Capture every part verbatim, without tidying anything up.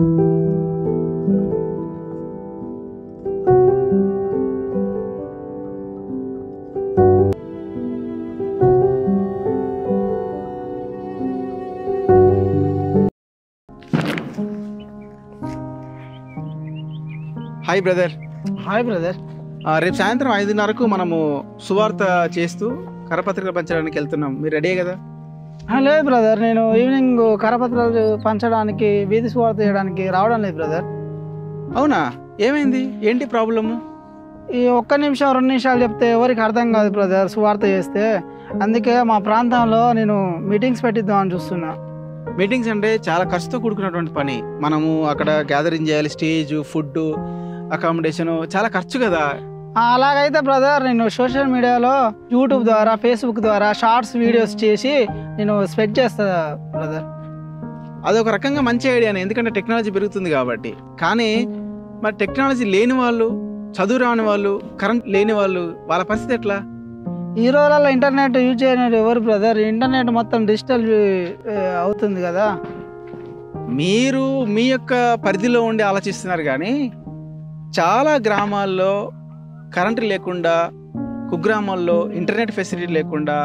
Hi brother. Hi brother. రేపు సాయంత్రం ఐదున్నరకు మనము సువార్త చేస్తూ కరపత్రికలు పంచడానికి వెళ్తున్నాం. మీరు రెడీ కదా? లేదు బ్రదర్, నేను ఈవినింగ్ కరపత్రాలు పంచడానికి వీధి సువార్త చేయడానికి రావడం లేదు బ్రదర్. అవునా? ఏమైంది? ఏంటి ప్రాబ్లము? ఈ ఒక్క నిమిషం రెండు నిమిషాలు చెప్తే ఎవరికి అర్థం కాదు బ్రదర్ సువార్త చేస్తే. అందుకే మా ప్రాంతంలో నేను మీటింగ్స్ పెట్టిద్దామని చూస్తున్నా. మీటింగ్స్ అంటే చాలా ఖర్చుతో కూడుకున్నటువంటి పని. మనము అక్కడ గ్యాదరింగ్ చేయాలి, స్టేజ్, ఫుడ్, అకామిడేషన్, చాలా ఖర్చు కదా. అలాగైతే బ్రదర్ నేను సోషల్ మీడియాలో యూట్యూబ్ ద్వారా, ఫేస్బుక్ ద్వారా షార్ట్స్ వీడియోస్ చేసి నేను స్ప్రెడ్ చేస్తా బ్రదర్. అదొక రకంగా మంచి ఐడియానే, ఎందుకంటే టెక్నాలజీ పెరుగుతుంది కాబట్టి. కానీ మరి టెక్నాలజీ లేని వాళ్ళు, చదువు రాని వాళ్ళు, కరెంట్ లేని వాళ్ళు, వాళ్ళ పరిస్థితి ఎట్లా? ఈ రోజులలో ఇంటర్నెట్ యూజ్ చేయని ఎవరు బ్రదర్? ఇంటర్నెట్ మొత్తం డిజిటల్ అవుతుంది కదా. మీరు మీ యొక్క పరిధిలో ఉండి ఆలోచిస్తున్నారు, కానీ చాలా గ్రామాల్లో కరెంటు లేకుండా, కుగ్రామాల్లో ఇంటర్నెట్ ఫెసిలిటీ లేకుండా,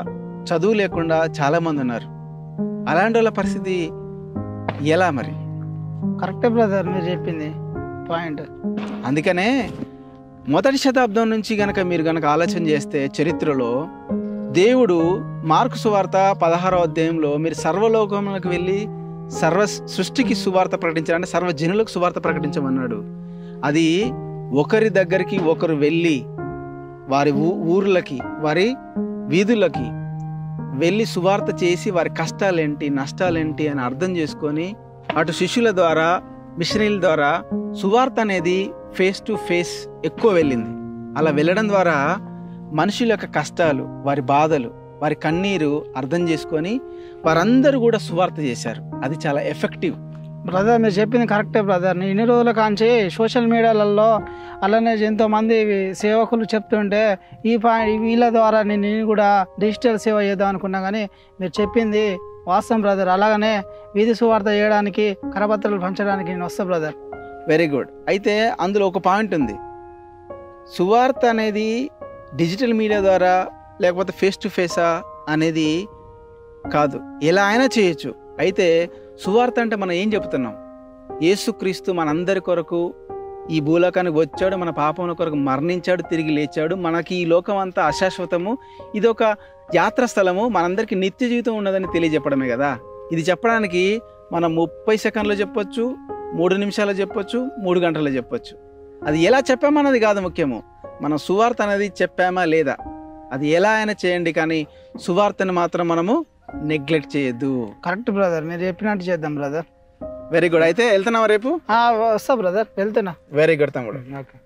చదువు లేకుండా చాలామంది ఉన్నారు. అలాంటి వాళ్ళ పరిస్థితి ఎలా మరి? కరెక్టే బ్రదర్, మీరు చెప్పింది పాయింట్. అందుకనే మొదటి శతాబ్దం నుంచి కనుక మీరు కనుక ఆలోచన చేస్తే చరిత్రలో దేవుడు మార్కు సువార్త పదహారో అధ్యాయంలో మీరు సర్వలోకములకు వెళ్ళి సర్వ సృష్టికి సువార్త ప్రకటించాలంటే సర్వజనులకు సువార్త ప్రకటించమన్నాడు. అది ఒకరి దగ్గరికి ఒకరు వెళ్ళి వారి ఊర్లకి, వారి వీధులకి వెళ్ళి సువార్త చేసి వారి కష్టాలేంటి, నష్టాలేంటి అని అర్థం చేసుకొని అటు శిష్యుల ద్వారా, మిషనరీల ద్వారా సువార్త అనేది ఫేస్ టు ఫేస్ ఎక్కువ వెళ్ళింది. అలా వెళ్ళడం ద్వారా మనుషుల యొక్క కష్టాలు, వారి బాధలు, వారి కన్నీరు అర్థం చేసుకొని వారందరూ కూడా సువార్త చేశారు. అది చాలా ఎఫెక్టివ్. బ్రదర్ మీరు చెప్పింది కరెక్టే బ్రదర్. నేను ఇన్ని రోజుల కాంచి సోషల్ మీడియాలలో అలానే ఎంతోమంది సేవకులు చెప్తుంటే ఈ పాయింట్ వీళ్ళ ద్వారా నేను నేను కూడా డిజిటల్ సేవ చేద్దాం అనుకున్నా. కానీ మీరు చెప్పింది వాస్తవం బ్రదర్. అలాగనే వీధి సువార్త చేయడానికి, కరపత్రాలు పంచడానికి నేను వస్తా బ్రదర్. Very good. అయితే అందులో ఒక పాయింట్ ఉంది. సువార్త అనేది డిజిటల్ మీడియా ద్వారా లేకపోతే ఫేస్ టు ఫేసా అనేది కాదు, ఎలా అయినా చేయొచ్చు. అయితే సువార్త అంటే మనం ఏం చెబుతున్నాం? యేసుక్రీస్తు మనందరి కొరకు ఈ భూలోకానికి వచ్చాడు, మన పాపముల కొరకు మరణించాడు, తిరిగి లేచాడు. మనకి ఈ లోకం అంతా అశాశ్వతము, ఇదొక యాత్రస్థలము, మనందరికీ నిత్య జీవితం ఉన్నదని తెలియజెప్పడమే కదా. ఇది చెప్పడానికి మనం ముప్పై సెకండ్లో చెప్పొచ్చు, మూడు నిమిషాలు చెప్పొచ్చు, మూడు గంటలు చెప్పొచ్చు. అది ఎలా చెప్పామన్నది కాదు ముఖ్యము, మనం సువార్త అనేది చెప్పామా లేదా. అది ఎలా అయినా చేయండి, కానీ సువార్తను మాత్రం మనము నెగ్లెక్ట్ చేయొద్దు. కరెక్ట్ బ్రదర్, మీరు చెప్పినట్టు చేద్దాం బ్రదర్. Very good. అయితే వెళ్తున్నావా రేపు? వస్తా బ్రదర్, వెళ్తున్నా. వెరీ గుడ్ తమ్ముడు. ఓకే.